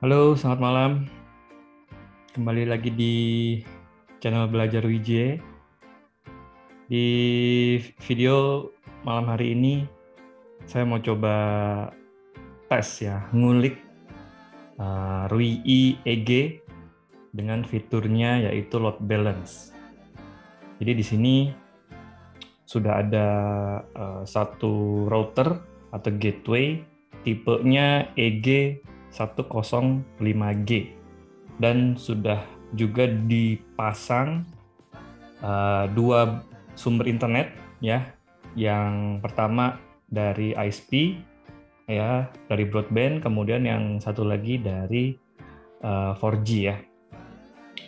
Halo, selamat malam. Kembali lagi di channel Belajar Ruijie. Di video malam hari ini, saya mau coba tes ya, ngulik Ruijie EG dengan fiturnya yaitu load balance. Jadi di sini sudah ada satu router atau gateway, tipenya EG 105G, dan sudah juga dipasang dua sumber internet ya, yang pertama dari ISP ya, dari broadband, kemudian yang satu lagi dari 4G ya.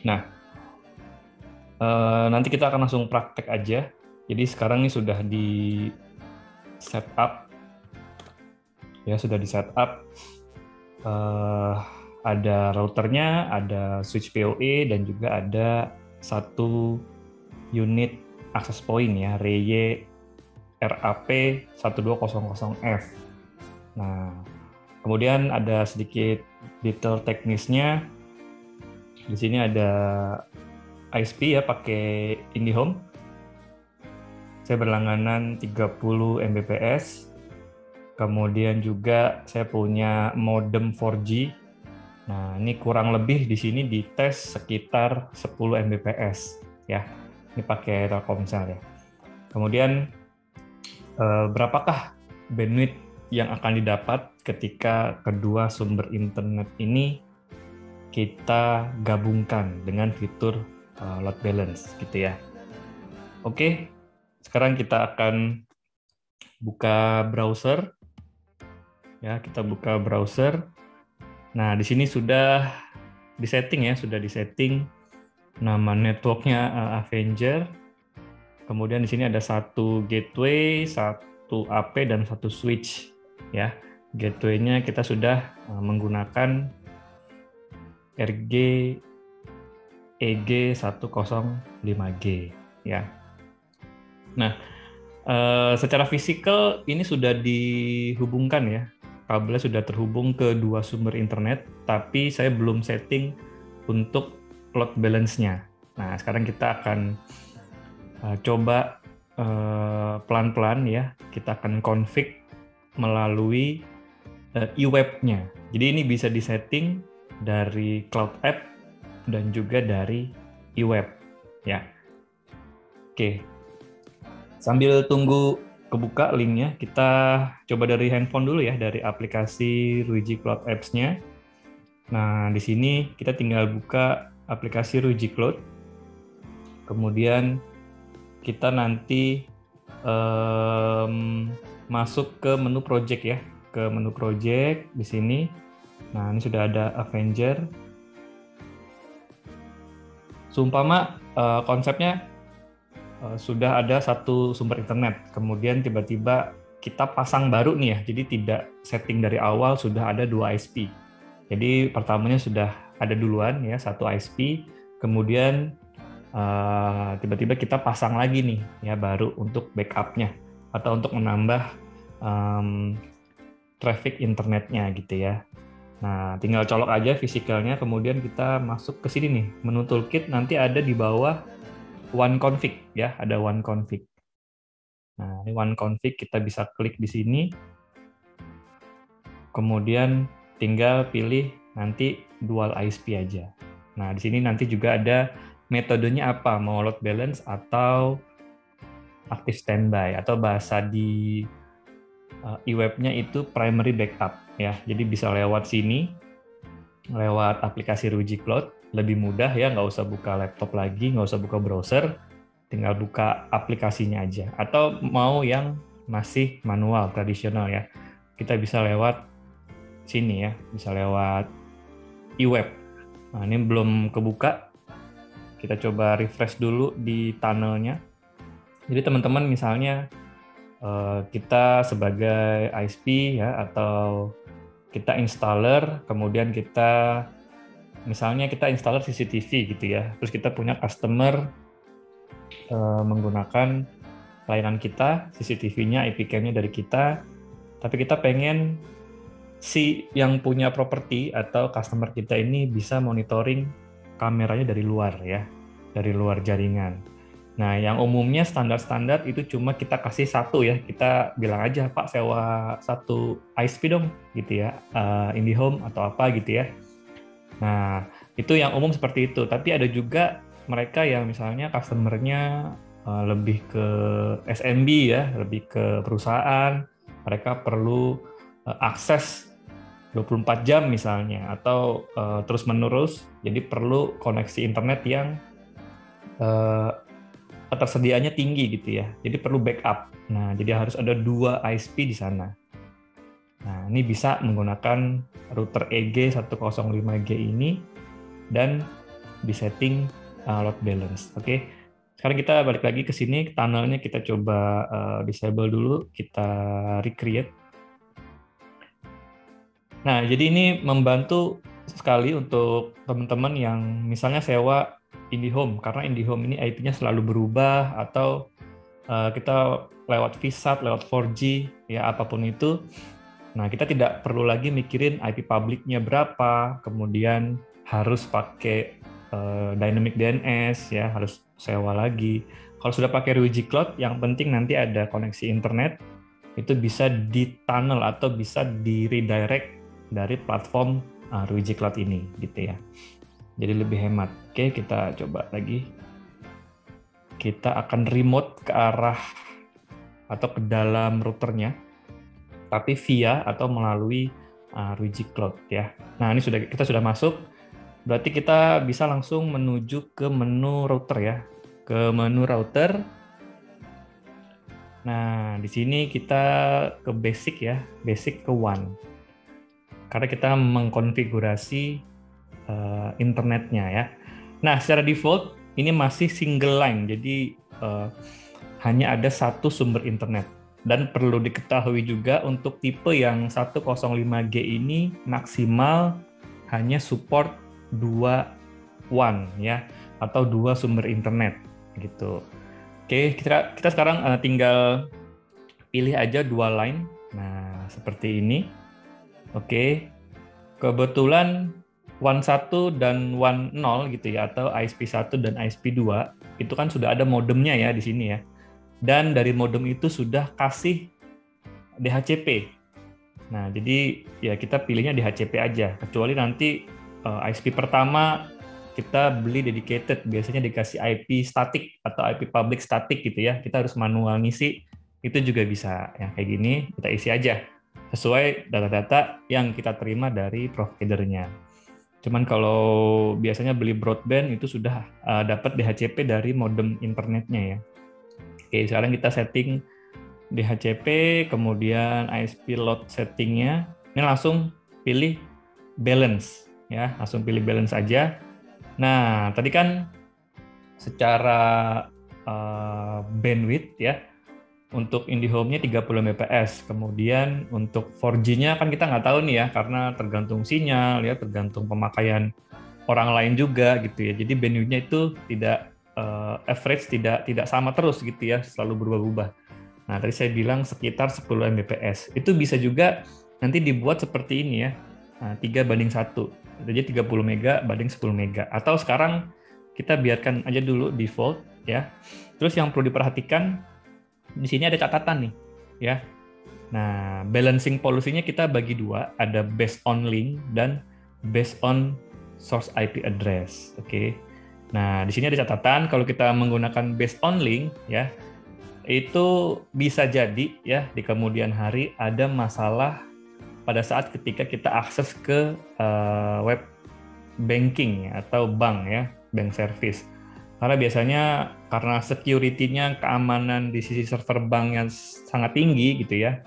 Nah, nanti kita akan langsung praktek aja. Jadi sekarang ini sudah di setup ya, sudah di setup. Ada routernya, ada switch PoE, dan juga ada satu unit access point ya, REY RAP 1200F. Nah, kemudian ada sedikit detail teknisnya. Di sini ada ISP ya, pakai IndiHome. Saya berlangganan 30 Mbps. Kemudian juga saya punya modem 4G. Nah, ini kurang lebih di sini dites sekitar 10 Mbps ya. Ini pakai Telkomsel ya. Kemudian berapakah bandwidth yang akan didapat ketika kedua sumber internet ini kita gabungkan dengan fitur load balance gitu ya. Oke, sekarang kita akan buka browser. Ya, kita buka browser. Nah, di sini sudah disetting ya, sudah disetting nama networknya Avenger. Kemudian di sini ada satu gateway, satu AP, dan satu switch. Ya, gateway-nya kita sudah menggunakan RG-EG105G. Ya. Nah, secara fisikal ini sudah dihubungkan ya, kabelnya sudah terhubung ke dua sumber internet, tapi saya belum setting untuk load balance-nya. Nah, sekarang kita akan coba pelan-pelan ya, kita akan config melalui eWeb-nya. Jadi ini bisa disetting dari Cloud App dan juga dari eWeb ya. Oke. Sambil tunggu kebuka linknya, kita coba dari handphone dulu ya, dari aplikasi Ruijie Cloud Apps-nya. Nah, di sini kita tinggal buka aplikasi Ruijie Cloud. Kemudian kita nanti masuk ke menu project ya, ke menu project di sini. Nah, ini sudah ada Avenger. Seumpama konsepnya sudah ada satu sumber internet, kemudian tiba-tiba kita pasang baru nih ya, jadi tidak setting dari awal, sudah ada dua ISP. Jadi pertamanya sudah ada duluan ya, satu ISP, kemudian tiba-tiba kita pasang lagi nih ya, baru untuk backupnya atau untuk menambah traffic internetnya gitu ya. Nah, tinggal colok aja fisikalnya, kemudian kita masuk ke sini nih, menu toolkit, nanti ada di bawah one config ya, ada one config. Nah, ini one config, kita bisa klik di sini. Kemudian tinggal pilih nanti dual ISP aja. Nah, di sini nanti juga ada metodenya apa, mau load balance atau active standby, atau bahasa di eWeb-nya itu primary backup ya. Jadi bisa lewat sini, lewat aplikasi Ruijie Cloud. Lebih mudah ya, nggak usah buka laptop lagi, nggak usah buka browser, tinggal buka aplikasinya aja. Atau mau yang masih manual, tradisional ya, kita bisa lewat sini ya, bisa lewat eWeb. Nah, ini belum kebuka, kita coba refresh dulu di tunnelnya. Jadi teman-teman, misalnya kita sebagai ISP ya, atau kita installer, kemudian kita misalnya kita installer CCTV gitu ya, terus kita punya customer menggunakan layanan kita, CCTV-nya, IP cam-nya dari kita, tapi kita pengen si yang punya properti atau customer kita ini bisa monitoring kameranya dari luar ya, dari luar jaringan. Nah, yang umumnya standar-standar itu cuma kita kasih satu ya, kita bilang aja, Pak sewa satu ISP dong gitu ya, IndiHome atau apa gitu ya. Nah, itu yang umum seperti itu, tapi ada juga mereka yang misalnya customer-nya lebih ke SMB ya, lebih ke perusahaan, mereka perlu akses 24 jam misalnya, atau terus-menerus, jadi perlu koneksi internet yang ketersediaannya tinggi gitu ya, jadi perlu backup. Nah, jadi harus ada dua ISP di sana. Nah, ini bisa menggunakan router EG105G ini dan disetting load balance. Oke, sekarang kita balik lagi ke sini, tunnelnya kita coba disable dulu, kita recreate. Nah, jadi ini membantu sekali untuk teman-teman yang misalnya sewa IndiHome, karena IndiHome ini IP-nya selalu berubah, atau kita lewat VSAT, lewat 4G, ya apapun itu. Nah, kita tidak perlu lagi mikirin IP publiknya berapa, kemudian harus pakai dynamic DNS, ya harus sewa lagi. Kalau sudah pakai Ruijie Cloud, yang penting nanti ada koneksi internet, itu bisa di-tunnel atau bisa di-redirect dari platform Ruijie Cloud ini, gitu ya. Jadi lebih hemat. Oke, kita coba lagi. Kita akan remote ke arah atau ke dalam routernya, tapi via atau melalui Ruijie Cloud ya. Nah, ini sudah kita sudah masuk. Berarti kita bisa langsung menuju ke menu router ya. Ke menu router. Nah, di sini kita ke basic ya, basic ke one. Karena kita mengkonfigurasi internetnya ya. Nah, secara default ini masih single line, jadi hanya ada satu sumber internet. Dan perlu diketahui juga untuk tipe yang 105G ini maksimal hanya support 2 WAN ya, atau 2 sumber internet gitu. Oke, kita sekarang tinggal pilih aja 2 line. Nah, seperti ini. Oke, kebetulan WAN 1 dan WAN 0 gitu ya, atau ISP 1 dan ISP 2 itu kan sudah ada modemnya ya di sini ya, dan dari modem itu sudah kasih DHCP. Nah, jadi ya kita pilihnya DHCP aja, kecuali nanti ISP pertama kita beli dedicated, biasanya dikasih IP static atau IP public static gitu ya, kita harus manual ngisi, itu juga bisa ya, kayak gini kita isi aja sesuai data-data yang kita terima dari providernya. Cuman kalau biasanya beli broadband itu sudah dapat DHCP dari modem internetnya ya. Oke, sekarang kita setting DHCP, kemudian ISP load settingnya. Ini langsung pilih balance ya, langsung pilih balance aja. Nah, tadi kan secara bandwidth ya, untuk IndiHome-nya 30 Mbps, kemudian untuk 4G-nya kan kita nggak tahu nih ya, karena tergantung sinyal, ya tergantung pemakaian orang lain juga gitu ya. Jadi bandwidth-nya itu tidak average, tidak sama terus gitu ya, selalu berubah-ubah. Nah, tadi saya bilang sekitar 10 Mbps. Itu bisa juga nanti dibuat seperti ini ya, 3:1. Jadi 30 Mega banding 10 Mega. Atau sekarang kita biarkan aja dulu default ya. Terus yang perlu diperhatikan, di sini ada catatan nih ya. Nah, balancing policy-nya kita bagi 2, ada based on link dan based on source IP address. Oke. Nah, di sini ada catatan, kalau kita menggunakan based on link ya, itu bisa jadi ya di kemudian hari ada masalah pada saat ketika kita akses ke web banking ya, atau bank ya, bank service. Karena biasanya karena security-nya, keamanan di sisi server banknya sangat tinggi gitu ya.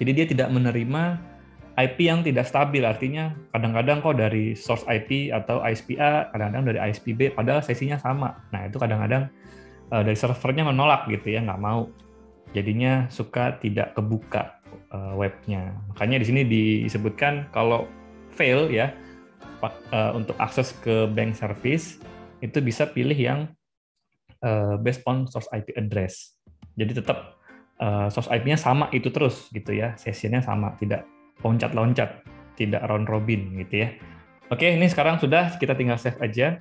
Jadi dia tidak menerima IP yang tidak stabil, artinya kadang-kadang kok dari source IP atau ISP A, kadang-kadang dari ISP B, padahal sesinya sama. Nah, itu kadang-kadang dari servernya menolak gitu ya, nggak mau. Jadinya suka tidak kebuka webnya. Makanya di sini disebutkan kalau fail ya, untuk akses ke bank service, itu bisa pilih yang based on source IP address. Jadi tetap source IP-nya sama itu terus gitu ya, sessionnya sama, tidak loncat-loncat. tidak round robin gitu ya. Oke, ini sekarang sudah, kita tinggal save aja.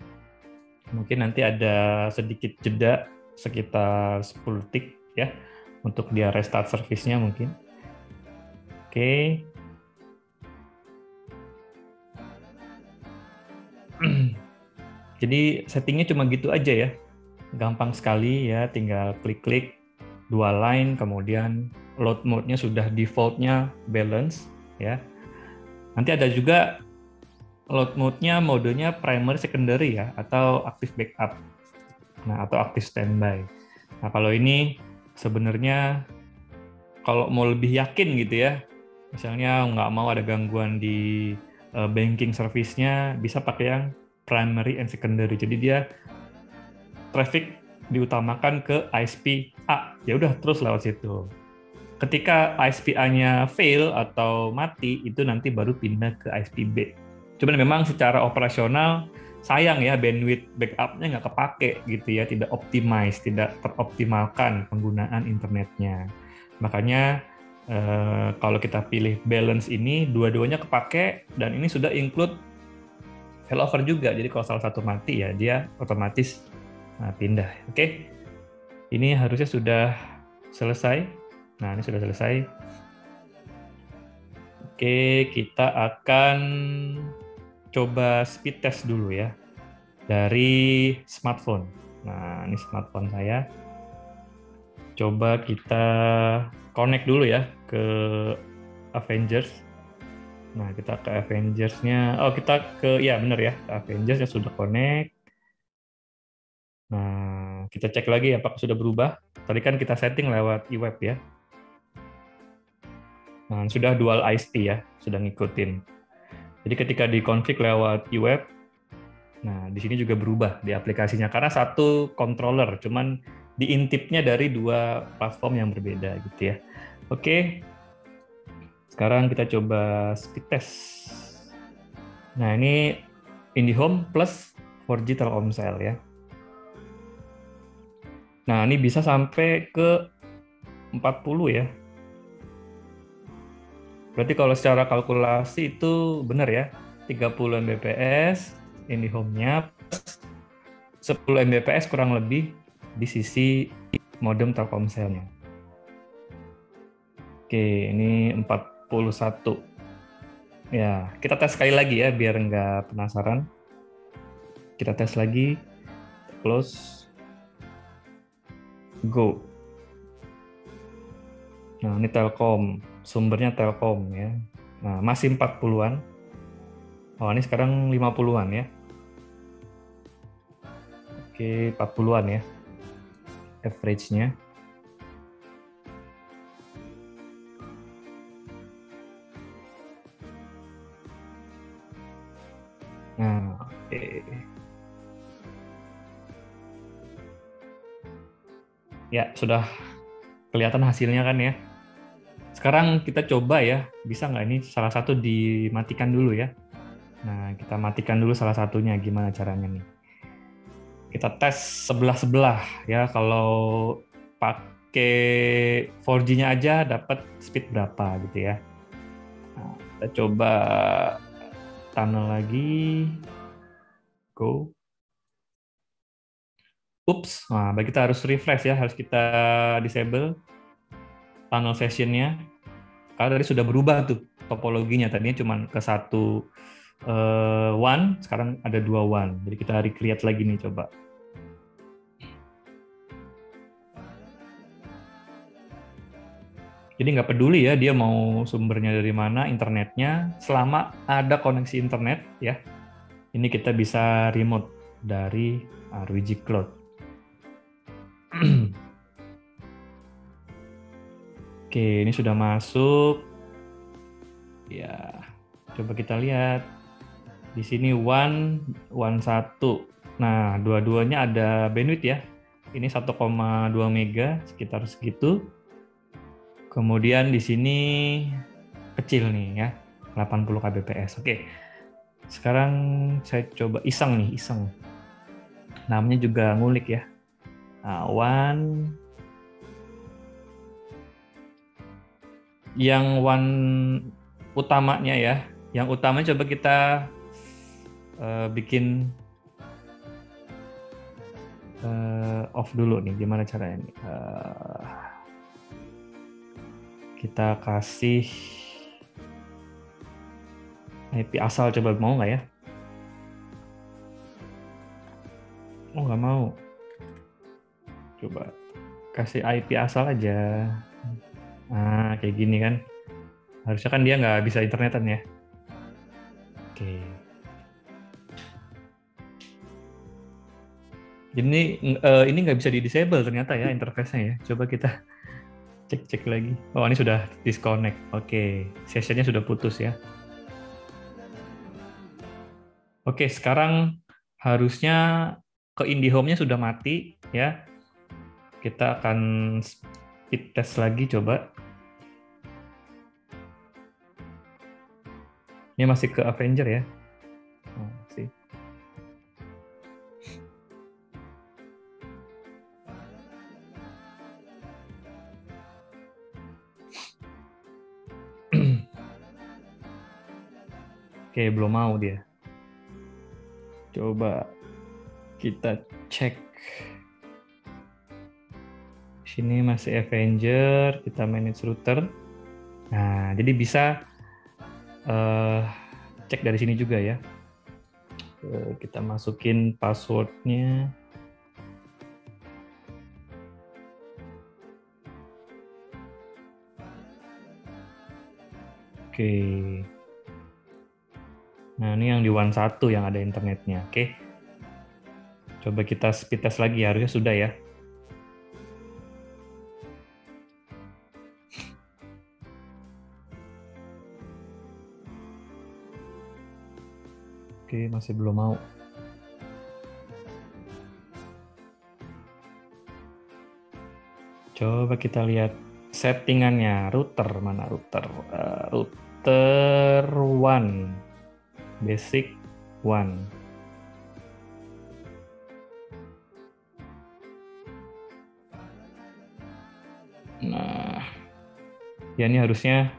Mungkin nanti ada sedikit jeda sekitar 10 detik ya untuk dia restart service-nya mungkin. Oke. Jadi settingnya cuma gitu aja ya. Gampang sekali ya, tinggal klik-klik dua line, kemudian load mode-nya sudah default-nya balance ya. Nanti ada juga load mode-nya, modenya primary secondary ya, atau aktif backup. Nah, atau aktif standby. Nah, kalau ini sebenarnya kalau mau lebih yakin gitu ya. Misalnya nggak mau ada gangguan di banking service-nya, bisa pakai yang primary and secondary. Jadi dia traffic diutamakan ke ISP A. Ya udah terus lewat situ. Ketika ISP A-nya fail atau mati, itu nanti baru pindah ke ISP B. Cuman memang secara operasional sayang ya, bandwidth backup-nya nggak kepake gitu ya, tidak optimize, tidak teroptimalkan penggunaan internetnya. Makanya kalau kita pilih balance ini, dua-duanya kepake, dan ini sudah include failover juga. Jadi kalau salah satu mati ya, dia otomatis pindah. Oke, ini harusnya sudah selesai. Nah, ini sudah selesai. Oke, kita akan coba speed test dulu ya dari smartphone. Nah, ini smartphone saya. Coba kita connect dulu ya ke Avengers. Nah, kita ke Avengers-nya. Oh, kita ke, ya benar ya, Avengers-nya sudah connect. Nah, kita cek lagi apakah sudah berubah. Tadi kan kita setting lewat eWeb ya. Nah, sudah dual ISP ya, sudah ngikutin. Jadi ketika dikonfig lewat eWeb, nah di sini juga berubah di aplikasinya karena satu controller, cuman diintipnya dari dua platform yang berbeda gitu ya. Oke. Sekarang kita coba speed test. Nah, ini IndiHome plus 4G Telkomsel ya. Nah, ini bisa sampai ke 40 ya. Berarti kalau secara kalkulasi itu benar ya. 30 Mbps IndiHome-nya plus 10 Mbps kurang lebih di sisi modem Telkomselnya. Oke, ini 41. Ya, kita tes sekali lagi ya, biar nggak penasaran. Kita tes lagi, close, go. Nah, ini Telkom, sumbernya Telkom ya. Nah, masih 40-an. Oh, ini sekarang 50-an ya. Oke, 40-an ya, average-nya. Nah, oke. Ya, sudah kelihatan hasilnya kan ya. Sekarang kita coba ya, bisa nggak ini salah satu dimatikan dulu ya. Nah, kita matikan dulu salah satunya, gimana caranya nih. Kita tes sebelah-sebelah ya, kalau pakai 4G-nya aja dapat speed berapa gitu ya. Nah, kita coba tunnel lagi, go. Ups, nah bagi kita harus refresh ya, harus kita disable tunnel session-nya. Karena tadi sudah berubah tuh topologinya, tadinya cuma ke satu one, sekarang ada dua one. Jadi kita recreate lagi nih, coba. Jadi nggak peduli ya dia mau sumbernya dari mana, internetnya, selama ada koneksi internet ya. Ini kita bisa remote dari Ruijie Cloud. Oke, ini sudah masuk. Ya, coba kita lihat. Di sini 111. Nah, dua-duanya ada bandwidth ya. Ini 1,2 mega, sekitar segitu. Kemudian di sini kecil nih ya, 80 kbps. Oke. Sekarang saya coba iseng nih, iseng. Namanya juga ngulik ya. Nah, one. Yang one utamanya ya, Yang utama coba kita bikin off dulu nih. Gimana caranya nih? Kita kasih IP asal, coba mau nggak ya? Oh nggak mau. Coba kasih IP asal aja. Nah kayak gini kan. Harusnya kan dia nggak bisa internetan ya. Oke. Jadi ini nggak bisa di-disable ternyata ya interface-nya ya. Coba kita cek lagi. Oh ini sudah disconnect. Oke, sessionnya sudah putus ya. Oke, sekarang harusnya ke IndiHome-nya sudah mati ya. Kita akan speed test lagi coba. Ini masih ke Avenger ya. Oh, masih. Oke, belum mau dia. Coba kita cek. Sini masih Avenger, kita manage router. Nah, jadi bisa cek dari sini juga ya. Kita masukin passwordnya. Oke. Nah, ini yang di WAN 1 yang ada internetnya, oke. Coba kita speed test lagi, harusnya sudah ya. Oke, masih belum mau. Coba kita lihat settingannya, router mana router? Router WAN. Basic one. Nah, ya ini harusnya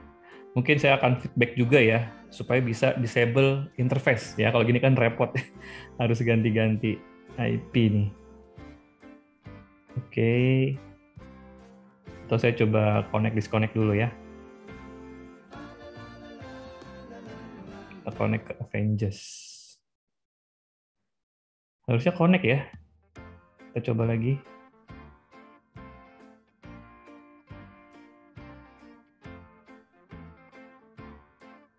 mungkin saya akan feedback juga ya supaya bisa disable interface ya. Kalau gini kan repot, harus ganti-ganti IP nih. Oke. Atau saya coba connect disconnect dulu ya. Connect ke Avengers. Harusnya connect ya. Kita coba lagi.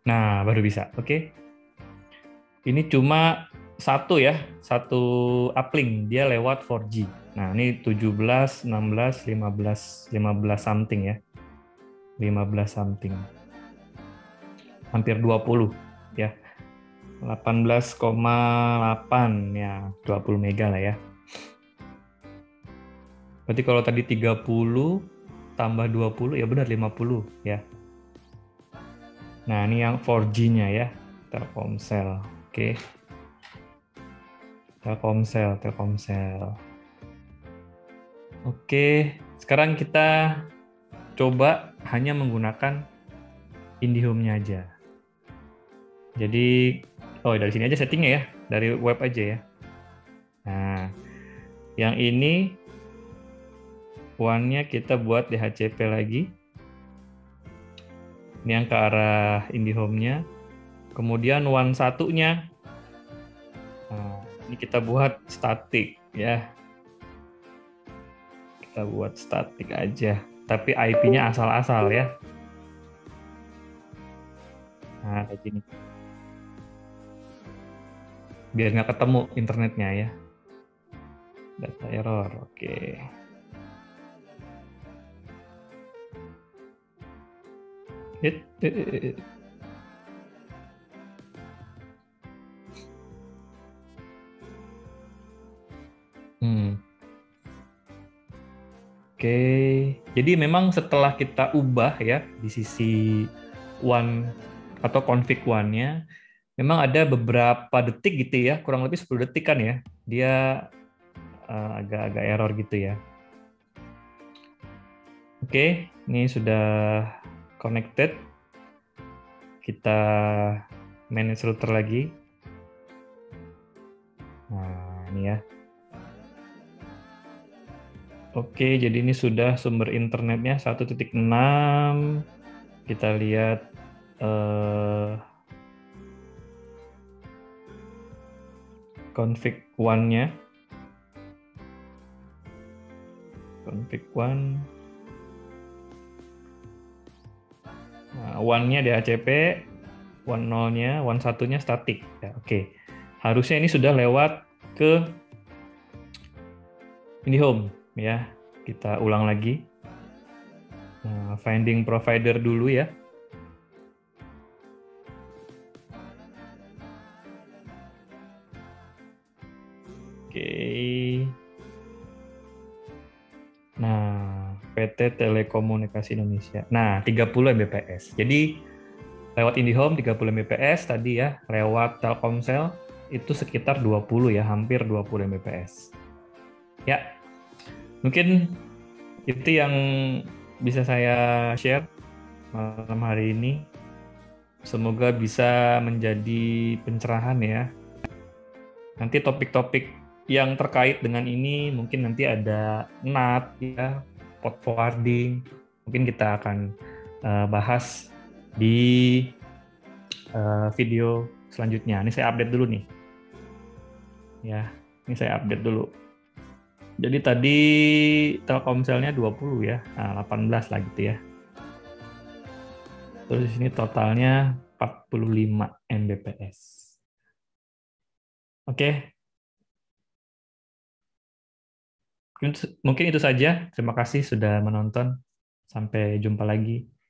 Nah, baru bisa. Oke. Ini cuma satu ya, satu uplink. Dia lewat 4G. Nah, ini 17, 16, 15, 15 something ya. 15 something. Hampir 20. Ya 18,8 ya 20 mega lah ya. Berarti kalau tadi 30 tambah 20 ya benar 50 ya. Nah, ini yang 4G-nya ya, Telkomsel. Oke. Telkomsel. Oke, sekarang kita coba hanya menggunakan IndiHome-nya aja. Jadi, oh dari sini aja settingnya ya, dari web aja ya. Nah, yang ini WAN-nya kita buat DHCP lagi. Ini yang ke arah IndiHome-nya. Kemudian WAN satunya, nah, ini kita buat static ya. Kita buat static aja, tapi IP-nya asal-asal ya. Nah, kayak gini. Biar nggak ketemu internetnya ya. Data error, oke. Oke, jadi memang setelah kita ubah ya di sisi WAN atau config WAN-nya, memang ada beberapa detik gitu ya, kurang lebih 10 detik kan ya, dia agak-agak error gitu ya. Oke, ini sudah connected. Kita manage router lagi. Nah, ini ya. Oke, jadi ini sudah sumber internetnya 1.6. Kita lihat config 1-nya. Config 1. Nah, 1-nya DHCP, 10-nya, 11-nya static. Ya, oke. Harusnya ini sudah lewat ke IndiHome. Ya, kita ulang lagi. Nah, finding provider dulu ya. Oke. Nah, PT Telekomunikasi Indonesia. Nah, 30 Mbps. Jadi lewat IndiHome 30 Mbps tadi ya, lewat Telkomsel itu sekitar 20 ya, hampir 20 Mbps. Ya. Mungkin itu yang bisa saya share malam hari ini. Semoga bisa menjadi pencerahan ya. Nanti topik-topik yang terkait dengan ini mungkin nanti ada NAT, ya, port forwarding. Mungkin kita akan bahas di video selanjutnya. Ini saya update dulu nih. Ya, ini saya update dulu. Jadi tadi Telkomselnya 20 ya, nah 18 lah gitu ya. Terus di sini totalnya 45 Mbps. Oke. Mungkin itu saja. Terima kasih sudah menonton. Sampai jumpa lagi.